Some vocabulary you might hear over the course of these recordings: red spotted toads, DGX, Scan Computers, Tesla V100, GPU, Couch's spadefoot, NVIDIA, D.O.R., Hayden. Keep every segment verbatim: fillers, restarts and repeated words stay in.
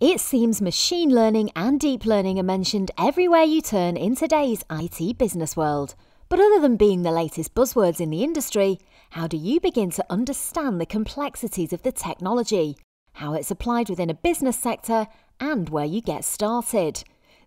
It seems machine learning and deep learning are mentioned everywhere you turn in today's I T business world. But other than being the latest buzzwords in the industry, how do you begin to understand the complexities of the technology, how it's applied within a business sector, and where you get started?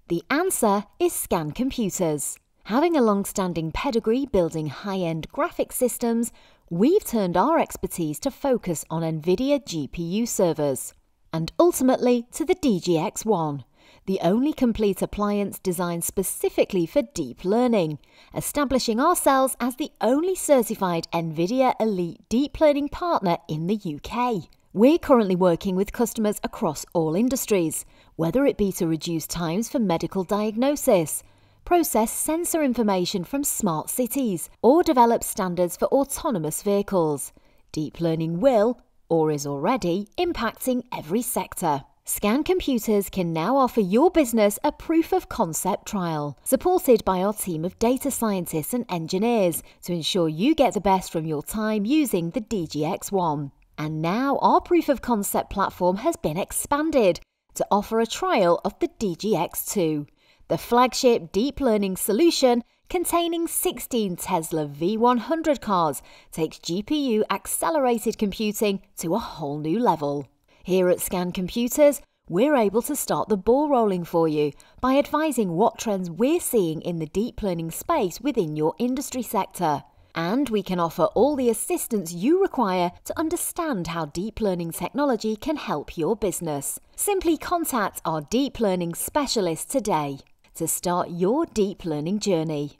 The answer is Scan Computers. Having a long-standing pedigree building high-end graphic systems, we've turned our expertise to focus on NVIDIA G P U servers, and ultimately to the D G X one, the only complete appliance designed specifically for deep learning, establishing ourselves as the only certified NVIDIA Elite deep learning partner in the U K. We're currently working with customers across all industries, whether it be to reduce times for medical diagnosis, process sensor information from smart cities, or develop standards for autonomous vehicles. Deep learning will, or is already, impacting every sector. Scan Computers can now offer your business a proof of concept trial, supported by our team of data scientists and engineers to ensure you get the best from your time using the D G X one. And now our proof of concept platform has been expanded to offer a trial of the D G X two, the flagship deep learning solution containing sixteen Tesla V one hundred cars takes G P U-accelerated computing to a whole new level. Here at Scan Computers, we're able to start the ball rolling for you by advising what trends we're seeing in the deep learning space within your industry sector. And we can offer all the assistance you require to understand how deep learning technology can help your business. Simply contact our deep learning specialist today to start your deep learning journey.